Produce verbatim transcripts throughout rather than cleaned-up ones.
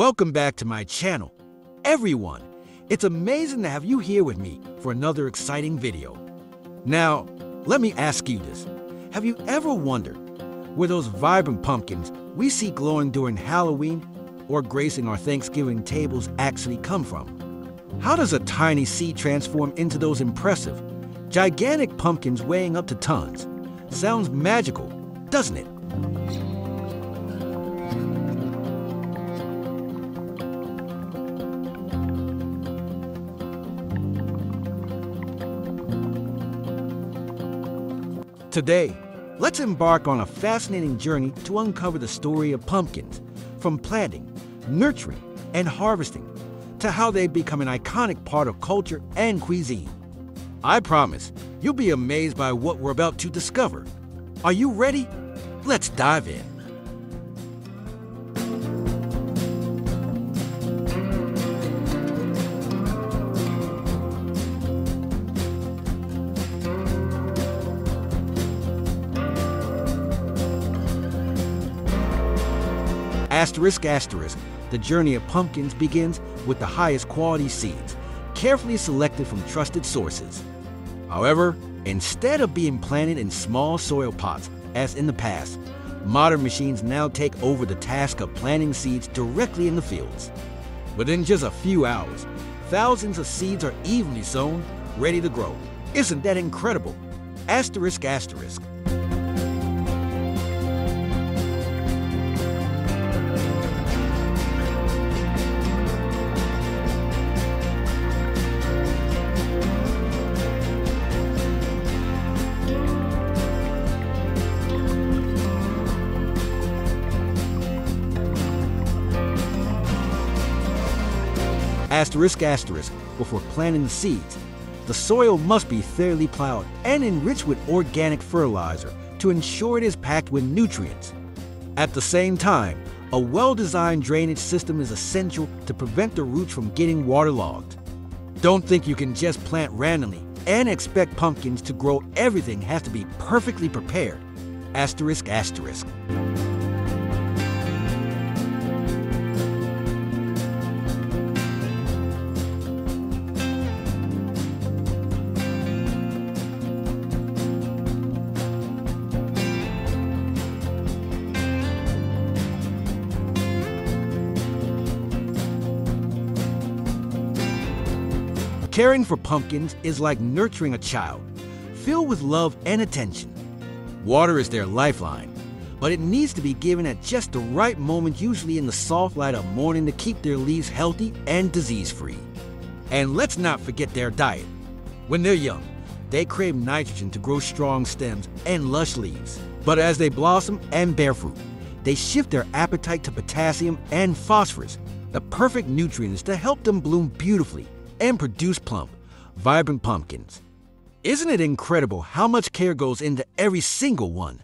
Welcome back to my channel, everyone. It's amazing to have you here with me for another exciting video. Now, let me ask you this. Have you ever wondered, were those vibrant pumpkins we see glowing during Halloween or gracing our Thanksgiving tables actually come from? How does a tiny seed transform into those impressive, gigantic pumpkins weighing up to tons? Sounds magical, doesn't it? Today, let's embark on a fascinating journey to uncover the story of pumpkins, from planting, nurturing, and harvesting, to how they become an iconic part of culture and cuisine. I promise, you'll be amazed by what we're about to discover. Are you ready? Let's dive in. Asterisk, asterisk, the journey of pumpkins begins with the highest quality seeds, carefully selected from trusted sources. However, instead of being planted in small soil pots, as in the past, modern machines now take over the task of planting seeds directly in the fields. Within just a few hours, thousands of seeds are evenly sown, ready to grow. Isn't that incredible? Asterisk, asterisk. Asterisk, asterisk, before planting the seeds, the soil must be thoroughly plowed and enriched with organic fertilizer to ensure it is packed with nutrients. At the same time, a well-designed drainage system is essential to prevent the roots from getting waterlogged. Don't think you can just plant randomly and expect pumpkins to grow. Everything has to be perfectly prepared. Asterisk, asterisk. Caring for pumpkins is like nurturing a child, filled with love and attention. Water is their lifeline, but it needs to be given at just the right moment, usually in the soft light of morning, to keep their leaves healthy and disease-free. And let's not forget their diet. When they're young, they crave nitrogen to grow strong stems and lush leaves. But as they blossom and bear fruit, they shift their appetite to potassium and phosphorus, the perfect nutrients to help them bloom beautifully and produce plump, vibrant pumpkins. Isn't it incredible how much care goes into every single one?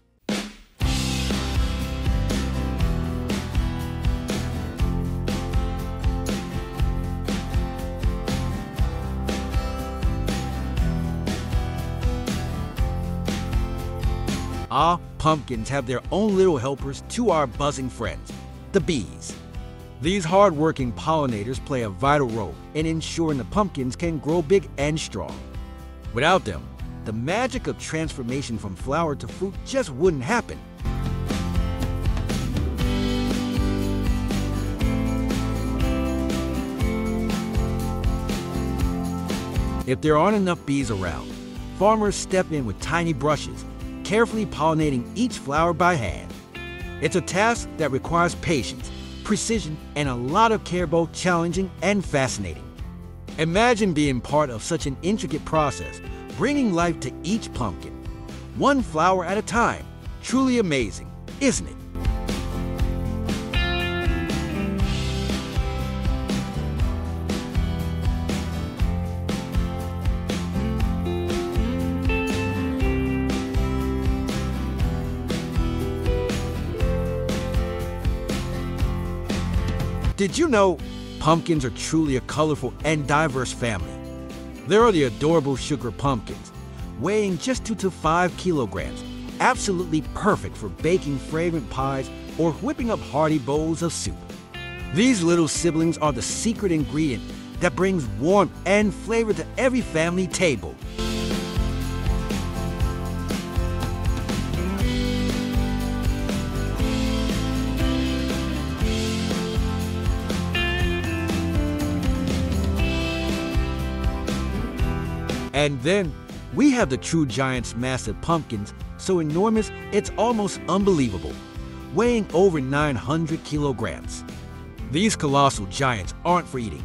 Ah, pumpkins have their own little helpers to our buzzing friends, the bees. These hard-working pollinators play a vital role in ensuring the pumpkins can grow big and strong. Without them, the magic of transformation from flower to fruit just wouldn't happen. If there aren't enough bees around, farmers step in with tiny brushes, carefully pollinating each flower by hand. It's a task that requires patience, precision, and a lot of care, both challenging and fascinating. Imagine being part of such an intricate process, bringing life to each pumpkin, one flower at a time. Truly amazing, isn't it? Did you know pumpkins are truly a colorful and diverse family? There are the adorable sugar pumpkins, weighing just two to five kilograms, absolutely perfect for baking fragrant pies or whipping up hearty bowls of soup. These little siblings are the secret ingredient that brings warmth and flavor to every family table. And then, we have the True Giant's massive pumpkins, so enormous it's almost unbelievable, weighing over nine hundred kilograms. These colossal giants aren't for eating.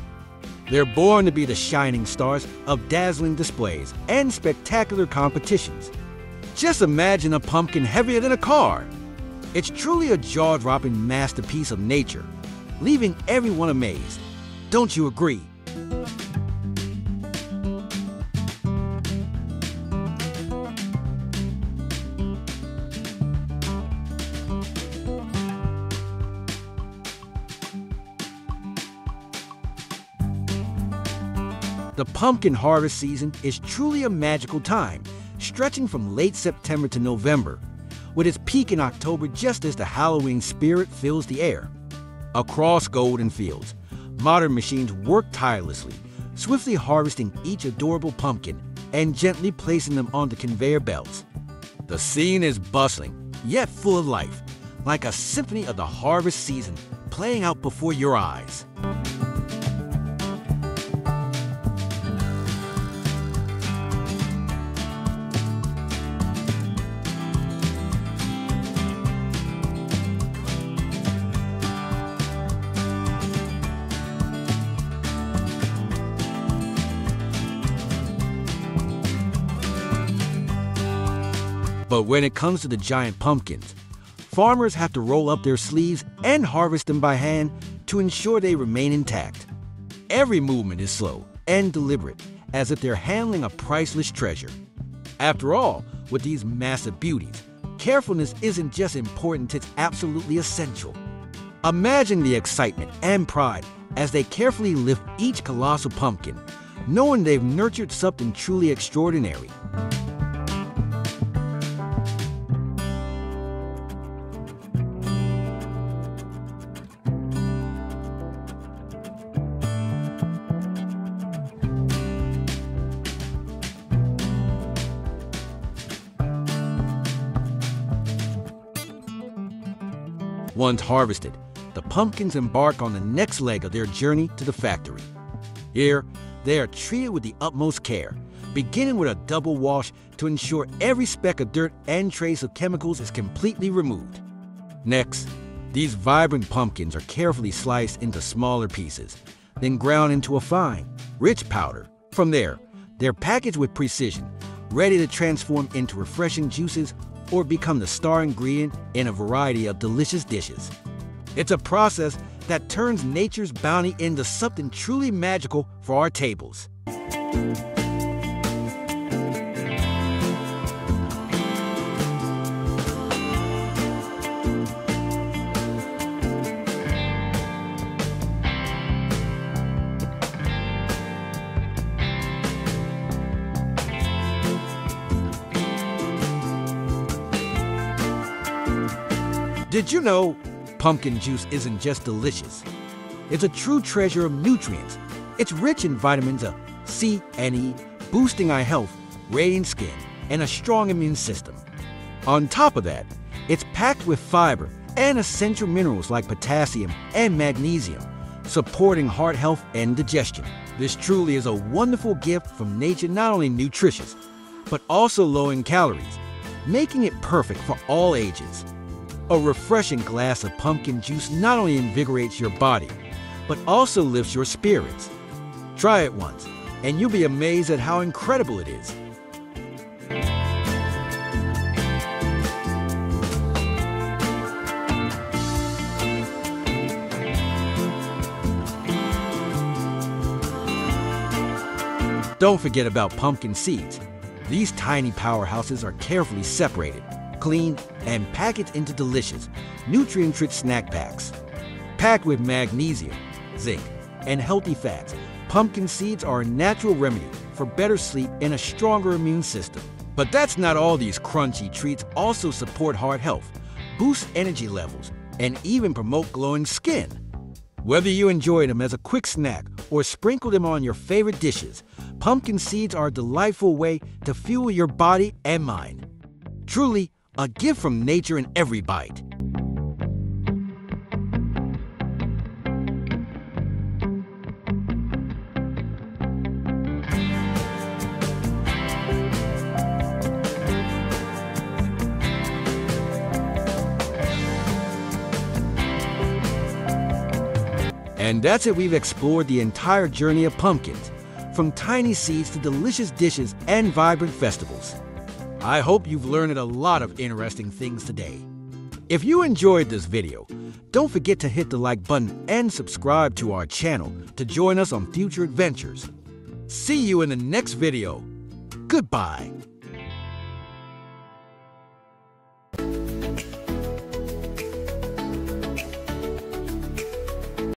They're born to be the shining stars of dazzling displays and spectacular competitions. Just imagine a pumpkin heavier than a car! It's truly a jaw-dropping masterpiece of nature, leaving everyone amazed. Don't you agree? The pumpkin harvest season is truly a magical time, stretching from late September to November, with its peak in October just as the Halloween spirit fills the air. Across golden fields, modern machines work tirelessly, swiftly harvesting each adorable pumpkin and gently placing them on the conveyor belts. The scene is bustling, yet full of life, like a symphony of the harvest season playing out before your eyes. But when it comes to the giant pumpkins, farmers have to roll up their sleeves and harvest them by hand to ensure they remain intact. Every movement is slow and deliberate, as if they're handling a priceless treasure. After all, with these massive beauties, carefulness isn't just important, it's absolutely essential. Imagine the excitement and pride as they carefully lift each colossal pumpkin, knowing they've nurtured something truly extraordinary. Once harvested, the pumpkins embark on the next leg of their journey to the factory. Here, they are treated with the utmost care, beginning with a double wash to ensure every speck of dirt and trace of chemicals is completely removed. Next, these vibrant pumpkins are carefully sliced into smaller pieces, then ground into a fine, rich powder. From there, they're packaged with precision, ready to transform into refreshing juices or become the star ingredient in a variety of delicious dishes. It's a process that turns nature's bounty into something truly magical for our tables. Did you know pumpkin juice isn't just delicious? It's a true treasure of nutrients. It's rich in vitamins A, C, and E, boosting our health, radiant skin, and a strong immune system. On top of that, it's packed with fiber and essential minerals like potassium and magnesium, supporting heart health and digestion. This truly is a wonderful gift from nature, not only nutritious, but also low in calories, making it perfect for all ages. A refreshing glass of pumpkin juice not only invigorates your body, but also lifts your spirits. Try it once, and you'll be amazed at how incredible it is. Don't forget about pumpkin seeds. These tiny powerhouses are carefully separated, cleaned, and packaged into delicious, nutrient-rich snack packs. Packed with magnesium, zinc, and healthy fats, pumpkin seeds are a natural remedy for better sleep and a stronger immune system. But that's not all. These crunchy treats also support heart health, boost energy levels, and even promote glowing skin. Whether you enjoyed them as a quick snack or sprinkled them on your favorite dishes, pumpkin seeds are a delightful way to fuel your body and mind. Truly, a gift from nature in every bite. And that's it. We've explored the entire journey of pumpkins, from tiny seeds to delicious dishes and vibrant festivals. I hope you've learned a lot of interesting things today. If you enjoyed this video, don't forget to hit the like button and subscribe to our channel to join us on future adventures. See you in the next video. Goodbye.